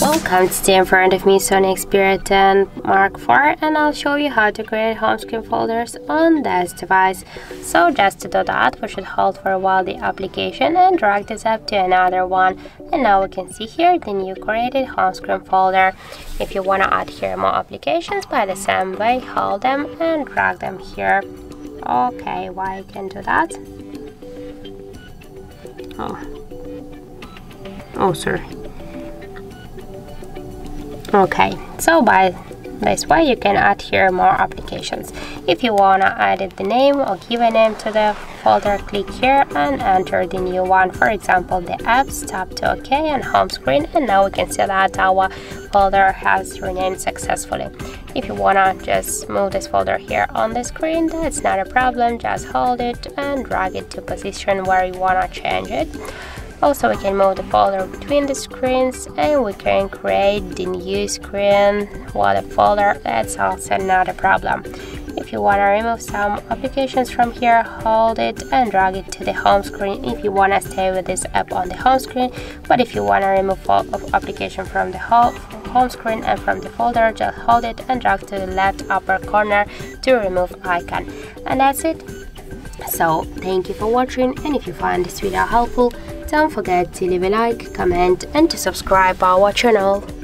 Welcome to the in front of me Sony Xperia 10 Mark IV, and I'll show you how to create home screen folders on this device. So just to do that, we should hold for a while the application and drag this up to another one. And now we can see here the new created home screen folder. If you want to add here more applications, by the same way, hold them and drag them here. Okay, why you can do that? Oh, sorry. Okay, so by this way you can add here more applications. If you want to edit the name or give a name to the folder, click here and enter the new one, for example the apps, tap to OK and home screen, and now we can see that our folder has renamed successfully. If you want to just move this folder here on the screen, that's not a problem, just hold it and drag it to position where you want to change it. Also, we can move the folder between the screens, and we can create the new screen water folder, that's also not a problem. If you want to remove some applications from here, hold it and drag it to the home screen if you want to stay with this app on the home screen, but if you want to remove all of application from the home screen and from the folder, just hold it and drag to the left upper corner to remove icon. And that's it. So, thank you for watching, and if you find this video helpful, don't forget to leave a like, comment and to subscribe our channel.